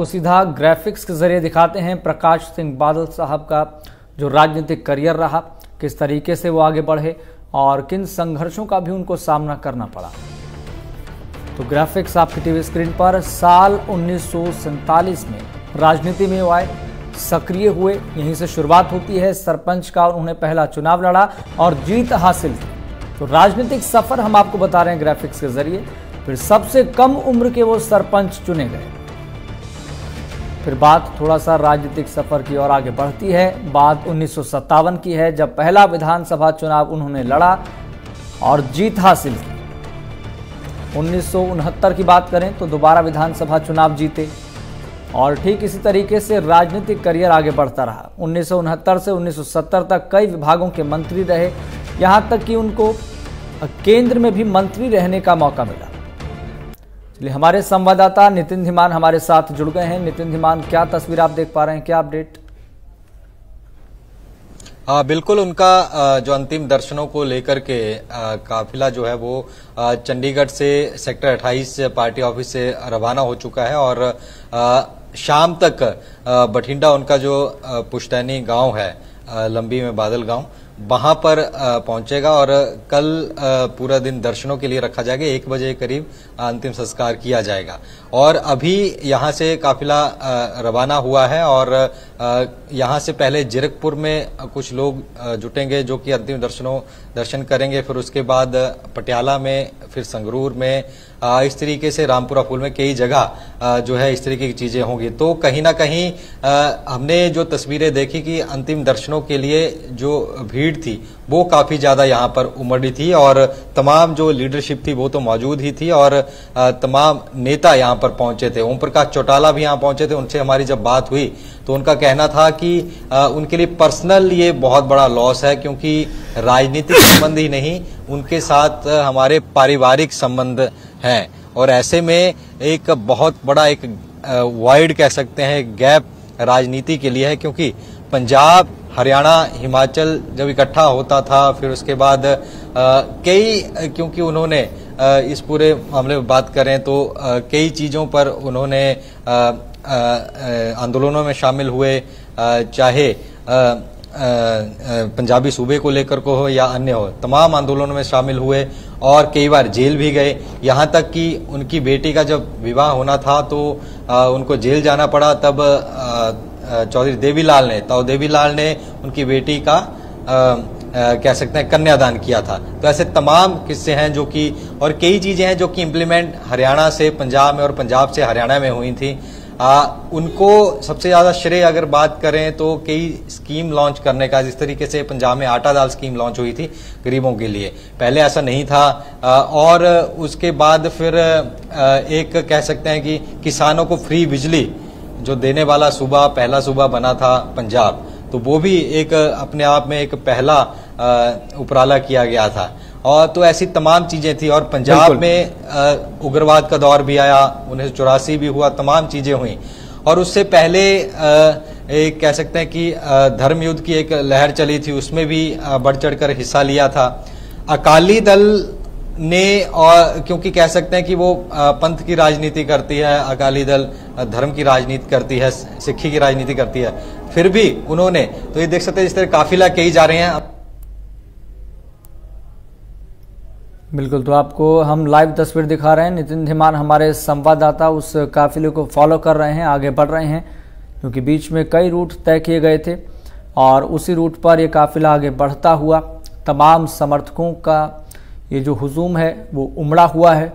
को सीधा ग्राफिक्स के जरिए दिखाते हैं प्रकाश सिंह बादल साहब का जो राजनीतिक करियर रहा, किस तरीके से वो आगे बढ़े और किन संघर्षों का भी उनको सामना करना पड़ा। तो ग्राफिक्स आपकी टीवी स्क्रीन पर साल 1947 में राजनीति में वो आए, सक्रिय हुए। यहीं से शुरुआत होती है सरपंच का, और उन्होंने पहला चुनाव लड़ा और जीत हासिल की। तो राजनीतिक सफर हम आपको बता रहे हैं ग्राफिक्स के जरिए। फिर सबसे कम उम्र के वो सरपंच चुने गए। फिर बात थोड़ा सा राजनीतिक सफर की ओर आगे बढ़ती है। बात 1957 की है, जब पहला विधानसभा चुनाव उन्होंने लड़ा और जीत हासिल की। 1969 की बात करें तो दोबारा विधानसभा चुनाव जीते और ठीक इसी तरीके से राजनीतिक करियर आगे बढ़ता रहा। 1969 से 1970 तक कई विभागों के मंत्री रहे, यहाँ तक कि उनको केंद्र में भी मंत्री रहने का मौका मिला। चलिए, हमारे संवाददाता नितिन धीमान हमारे साथ जुड़ गए हैं। नितिन धीमान, क्या तस्वीर आप देख पा रहे हैं, क्या अपडेट? हाँ बिल्कुल, उनका जो अंतिम दर्शनों को लेकर के काफिला जो है वो चंडीगढ़ से सेक्टर 28 पार्टी ऑफिस से रवाना हो चुका है और शाम तक बठिंडा उनका जो पुश्तैनी गांव है, लंबी में बादल गांव, वहां पर पहुंचेगा और कल पूरा दिन दर्शनों के लिए रखा जाएगा। 1 बजे करीब अंतिम संस्कार किया जाएगा और अभी यहां से काफिला रवाना हुआ है और यहां से पहले जीरकपुर में कुछ लोग जुटेंगे जो कि अंतिम दर्शन करेंगे, फिर उसके बाद पटियाला में, फिर संगरूर में, इस तरीके से रामपुरा फूल में कई जगह जो है इस तरीके की चीजें होंगी। तो कहीं ना कहीं हमने जो तस्वीरें देखी कि अंतिम दर्शनों के लिए जो भीड़ थी वो काफी ज्यादा यहाँ पर उमड़ी थी और तमाम जो लीडरशिप थी वो तो मौजूद ही थी और तमाम नेता यहाँ पर पहुंचे थे। ओम प्रकाश चौटाला भी यहाँ पहुंचे थे, उनसे हमारी जब बात हुई तो उनका कहना था कि उनके लिए पर्सनल ये बहुत बड़ा लॉस है, क्योंकि राजनीतिक संबंध ही नहीं उनके साथ हमारे पारिवारिक संबंध हैं और ऐसे में एक बहुत बड़ा एक वाइड कह सकते हैं गैप राजनीति के लिए है, क्योंकि पंजाब, हरियाणा, हिमाचल जब इकट्ठा होता था फिर उसके बाद कई, क्योंकि उन्होंने इस पूरे मामले में बात करें तो कई चीज़ों पर उन्होंने आंदोलनों में शामिल हुए, चाहे पंजाबी सूबे को लेकर को हो या अन्य हो, तमाम आंदोलनों में शामिल हुए और कई बार जेल भी गए। यहाँ तक कि उनकी बेटी का जब विवाह होना था तो उनको जेल जाना पड़ा, तब चौधरी देवीलाल ने उनकी बेटी का कह सकते हैं कन्यादान किया था। तो ऐसे तमाम किस्से हैं जो कि, और कई चीज़ें हैं जो कि इम्प्लीमेंट हरियाणा से पंजाब में और पंजाब से हरियाणा में हुई थी। उनको सबसे ज़्यादा श्रेय अगर बात करें तो कई स्कीम लॉन्च करने का, जिस तरीके से पंजाब में आटा दाल स्कीम लॉन्च हुई थी गरीबों के लिए, पहले ऐसा नहीं था। और उसके बाद फिर एक कह सकते हैं कि किसानों को फ्री बिजली जो देने वाला सूबा, पहला सूबा बना था पंजाब, तो वो भी एक अपने आप में एक पहला उपराला किया गया था। और तो ऐसी तमाम चीजें थी और पंजाब में उग्रवाद का दौर भी आया, 1984 भी हुआ, तमाम चीजें हुई। और उससे पहले एक कह सकते हैं कि धर्मयुद्ध की एक लहर चली थी, उसमें भी बढ़ चढ़कर हिस्सा लिया था अकाली दल ने। और क्योंकि कह सकते हैं कि वो पंथ की राजनीति करती है अकाली दल, धर्म की राजनीति करती है, सिखी की राजनीति करती है, फिर भी उन्होंने, तो ये देख सकते हैं जिस तरह काफिला कई जा रहे हैं। बिल्कुल, तो आपको हम लाइव तस्वीर दिखा रहे हैं। नितिन धीमान हमारे संवाददाता उस काफिले को फॉलो कर रहे हैं, आगे बढ़ रहे हैं, क्योंकि बीच में कई रूट तय किए गए थे और उसी रूट पर ये काफिला आगे बढ़ता हुआ, तमाम समर्थकों का ये जो हुजूम है वो उमड़ा हुआ है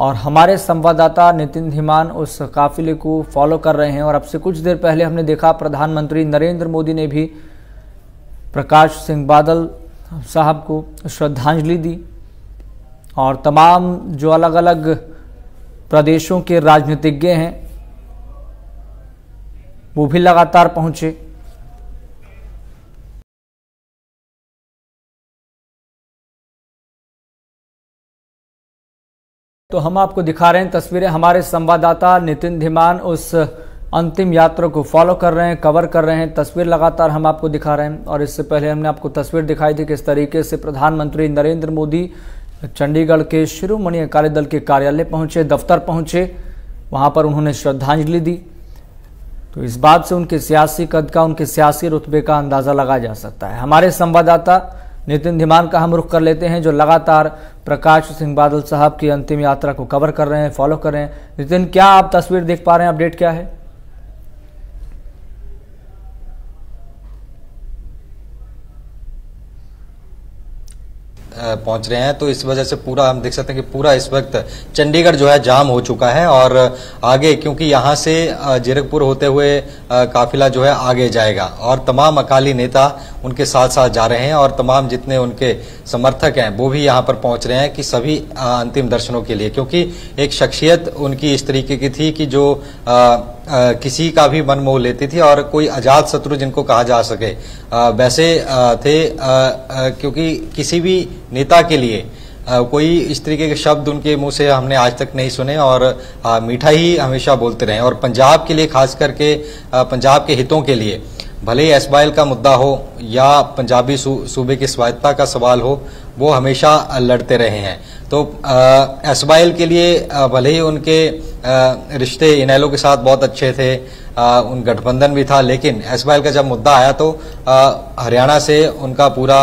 और हमारे संवाददाता नितिन धीमान उस काफिले को फॉलो कर रहे हैं। और अब से कुछ देर पहले हमने देखा प्रधानमंत्री नरेंद्र मोदी ने भी प्रकाश सिंह बादल साहब को श्रद्धांजलि दी और तमाम जो अलग अलग प्रदेशों के राजनीतिज्ञ हैं वो भी लगातार पहुंचे। तो हम आपको दिखा रहे हैं तस्वीरें, हमारे संवाददाता नितिन धीमान उस अंतिम यात्रा को फॉलो कर रहे हैं, कवर कर रहे हैं, तस्वीर लगातार हम आपको दिखा रहे हैं। और इससे पहले हमने आपको तस्वीर दिखाई थी किस तरीके से प्रधानमंत्री नरेंद्र मोदी चंडीगढ़ के शिरोमणि अकाली दल के कार्यालय पहुंचे, दफ्तर पहुंचे, वहां पर उन्होंने श्रद्धांजलि दी तो इस बात से उनके सियासी कद का, उनके सियासी रुतबे का अंदाज़ा लगाया जा सकता है। हमारे संवाददाता नितिन धीमान का हम रुख कर लेते हैं, जो लगातार प्रकाश सिंह बादल साहब की अंतिम यात्रा को कवर कर रहे हैं, फॉलो कर रहे हैं। नितिन, क्या आप तस्वीर देख पा रहे हैं? अपडेट क्या है? पहुंच रहे हैं तो इस वजह से पूरा हम देख सकते हैं कि पूरा इस वक्त चंडीगढ़ जो है जाम हो चुका है और आगे क्योंकि यहाँ से जीरकपुर होते हुए काफिला जो है आगे जाएगा और तमाम अकाली नेता उनके साथ साथ जा रहे हैं और तमाम जितने उनके समर्थक हैं वो भी यहाँ पर पहुंच रहे हैं कि सभी अंतिम दर्शनों के लिए, क्योंकि एक शख्सियत उनकी इस तरीके की थी कि जो किसी का भी मन मोह लेती थी और कोई अजात शत्रु जिनको कहा जा सके वैसे थे, क्योंकि किसी भी नेता के लिए कोई इस तरीके के शब्द उनके मुंह से हमने आज तक नहीं सुने और मीठा ही हमेशा बोलते रहे। और पंजाब के लिए, खास करके पंजाब के हितों के लिए, भले ही एसवाइल का मुद्दा हो या पंजाबी सूबे की स्वायत्तता का सवाल हो, वो हमेशा लड़ते रहे हैं। तो एसवाइल के लिए भले ही उनके रिश्ते इनेलो के साथ बहुत अच्छे थे, उन गठबंधन भी था, लेकिन एसवाइल का जब मुद्दा आया तो हरियाणा से उनका पूरा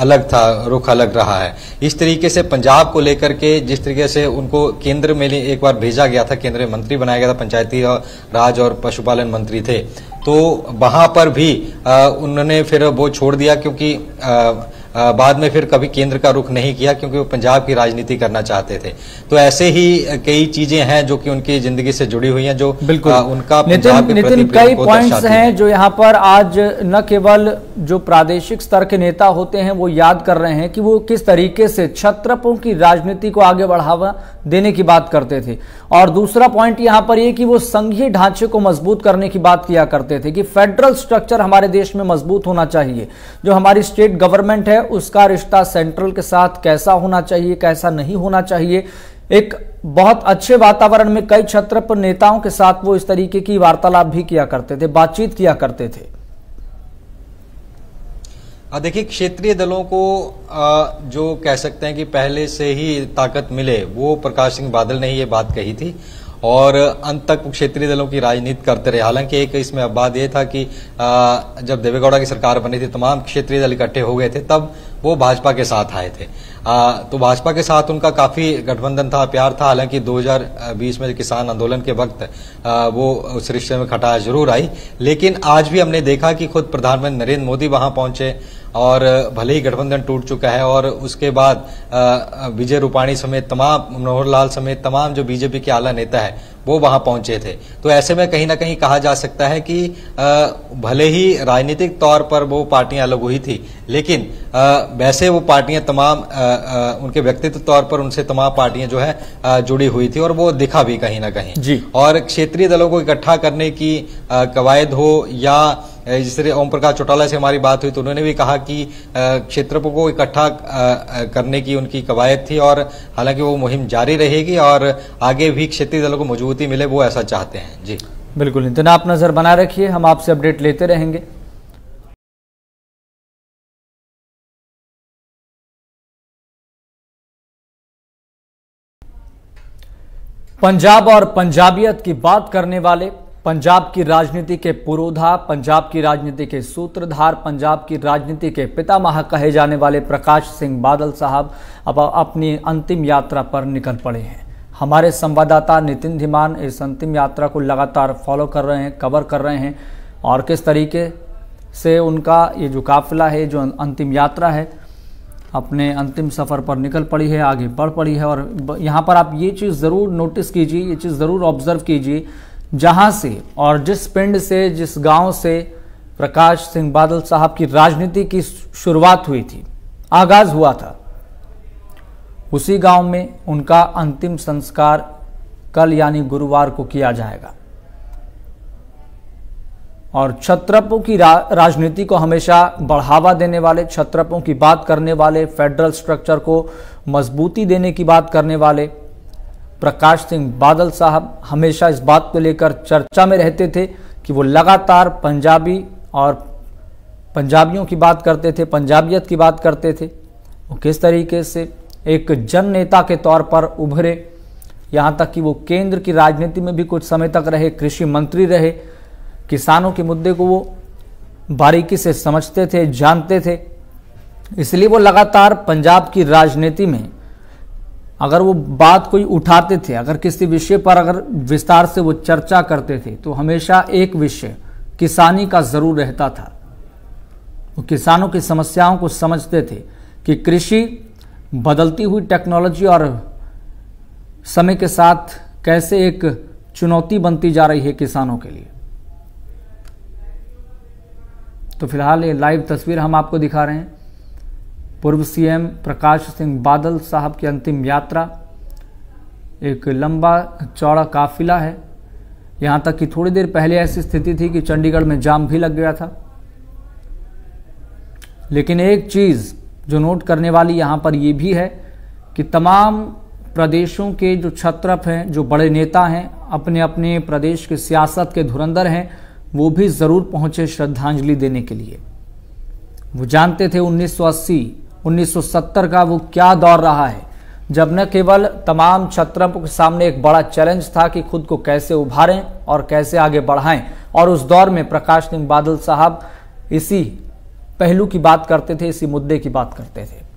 अलग था, रुख अलग रहा है। इस तरीके से पंजाब को लेकर के जिस तरीके से उनको केंद्र में एक बार भेजा गया था, केंद्रीय मंत्री बनाया गया था, पंचायती राज और पशुपालन मंत्री थे, तो वहां पर भी उन्होंने फिर वो छोड़ दिया, क्योंकि बाद में फिर कभी केंद्र का रुख नहीं किया, क्योंकि वो पंजाब की राजनीति करना चाहते थे। तो ऐसे ही कई चीजें हैं जो कि उनकी जिंदगी से जुड़ी हुई हैं, जो उनका पंजाब के प्रति कई पॉइंट्स हैं जो यहाँ पर आज न केवल जो प्रादेशिक स्तर के नेता होते हैं वो याद कर रहे हैं कि वो किस तरीके से क्षत्रपों की राजनीति को आगे बढ़ावा देने की बात करते थे। और दूसरा पॉइंट यहाँ पर ये कि वो संघीय ढांचे को मजबूत करने की बात किया करते थे कि फेडरल स्ट्रक्चर हमारे देश में मजबूत होना चाहिए, जो हमारी स्टेट गवर्नमेंट है उसका रिश्ता सेंट्रल के साथ कैसा होना चाहिए, कैसा नहीं होना चाहिए। एक बहुत अच्छे वातावरण में कई क्षत्रप नेताओं के साथ वो इस तरीके की वार्तालाप भी किया करते थे, बातचीत किया करते थे। देखिए, क्षेत्रीय दलों को जो कह सकते हैं कि पहले से ही ताकत मिले, वो प्रकाश सिंह बादल ने ही ये बात कही थी और अंत तक क्षेत्रीय दलों की राजनीति करते रहे। हालांकि एक इसमें अब बात यह था कि जब देवेगौड़ा की सरकार बनी थी तमाम क्षेत्रीय दल इकट्ठे हो गए थे, तब वो भाजपा के साथ आए थे, तो भाजपा के साथ उनका काफी गठबंधन था, प्यार था। हालांकि 2020 में किसान आंदोलन के वक्त वो उस रिश्ते में खटास जरूर आई, लेकिन आज भी हमने देखा कि खुद प्रधानमंत्री नरेंद्र मोदी वहां पहुंचे और भले ही गठबंधन टूट चुका है, और उसके बाद विजय रूपाणी समेत तमाम, मनोहर लाल समेत तमाम जो बीजेपी के आला नेता है वो वहां पहुंचे थे। तो ऐसे में कहीं ना कहीं कहा जा सकता है कि भले ही राजनीतिक तौर पर वो पार्टियां अलग हुई थी, लेकिन वैसे वो पार्टियां तमाम उनके व्यक्तित्व तौर पर उनसे तमाम पार्टियां जो है जुड़ी हुई थी और वो दिखा भी कहीं ना कहीं जी। और क्षेत्रीय दलों को इकट्ठा करने की कवायद हो या जिस तरह ओम प्रकाश चौटाला से हमारी बात हुई तो उन्होंने भी कहा कि क्षेत्रपों को इकट्ठा करने की उनकी कवायद थी और हालांकि वो मुहिम जारी रहेगी और आगे भी क्षेत्रीय दलों को मजबूती मिले, वो ऐसा चाहते हैं। जी बिल्कुल नितिन, आप नजर बना रखिए, हम आपसे अपडेट लेते रहेंगे। पंजाब और पंजाबियत की बात करने वाले, पंजाब की राजनीति के पुरोधा, पंजाब की राजनीति के सूत्रधार, पंजाब की राजनीति के पितामह कहे जाने वाले प्रकाश सिंह बादल साहब अब अपनी अंतिम यात्रा पर निकल पड़े हैं। हमारे संवाददाता नितिन धीमान इस अंतिम यात्रा को लगातार फॉलो कर रहे हैं, कवर कर रहे हैं और किस तरीके से उनका ये जो काफिला है, जो अंतिम यात्रा है, अपने अंतिम सफ़र पर निकल पड़ी है, आगे बढ़ पड़ी है। और यहाँ पर आप ये चीज़ ज़रूर नोटिस कीजिए, ये चीज़ ज़रूर ऑब्ज़र्व कीजिए, जहाँ से और जिस पिंड से, जिस गांव से प्रकाश सिंह बादल साहब की राजनीति की शुरुआत हुई थी, आगाज हुआ था, उसी गांव में उनका अंतिम संस्कार कल यानी गुरुवार को किया जाएगा। और क्षत्रपों की राजनीति को हमेशा बढ़ावा देने वाले, क्षत्रपों की बात करने वाले, फेडरल स्ट्रक्चर को मजबूती देने की बात करने वाले प्रकाश सिंह बादल साहब हमेशा इस बात को लेकर चर्चा में रहते थे कि वो लगातार पंजाबी और पंजाबियों की बात करते थे, पंजाबियत की बात करते थे। वो किस तरीके से एक जन नेता के तौर पर उभरे यहाँ तक कि वो केंद्र की राजनीति में भी कुछ समय तक रहे, कृषि मंत्री रहे। किसानों के मुद्दे को वो बारीकी से समझते थे, जानते थे, इसलिए वो लगातार पंजाब की राजनीति में अगर वो बात कोई उठाते थे, अगर किसी विषय पर अगर विस्तार से वो चर्चा करते थे, तो हमेशा एक विषय किसानी का ज़रूर रहता था। वो किसानों की समस्याओं को समझते थे कि कृषि बदलती हुई टेक्नोलॉजी और समय के साथ कैसे एक चुनौती बनती जा रही है किसानों के लिए। तो फिलहाल ये लाइव तस्वीर हम आपको दिखा रहे हैं पूर्व सीएम प्रकाश सिंह बादल साहब की अंतिम यात्रा। एक लंबा चौड़ा काफिला है। यहाँ तक कि थोड़ी देर पहले ऐसी स्थिति थी कि चंडीगढ़ में जाम भी लग गया था। लेकिन एक चीज़ जो नोट करने वाली यहाँ पर ये भी है कि तमाम प्रदेशों के जो क्षत्रप हैं, जो बड़े नेता हैं, अपने अपने प्रदेश के सियासत के धुरंधर हैं, वो भी ज़रूर पहुँचे श्रद्धांजलि देने के लिए। वो जानते थे 1980 1970 का वो क्या दौर रहा है, जब न केवल तमाम क्षत्रपों के सामने एक बड़ा चैलेंज था कि खुद को कैसे उभारें और कैसे आगे बढ़ाएं। और उस दौर में प्रकाश सिंह बादल साहब इसी पहलू की बात करते थे, इसी मुद्दे की बात करते थे।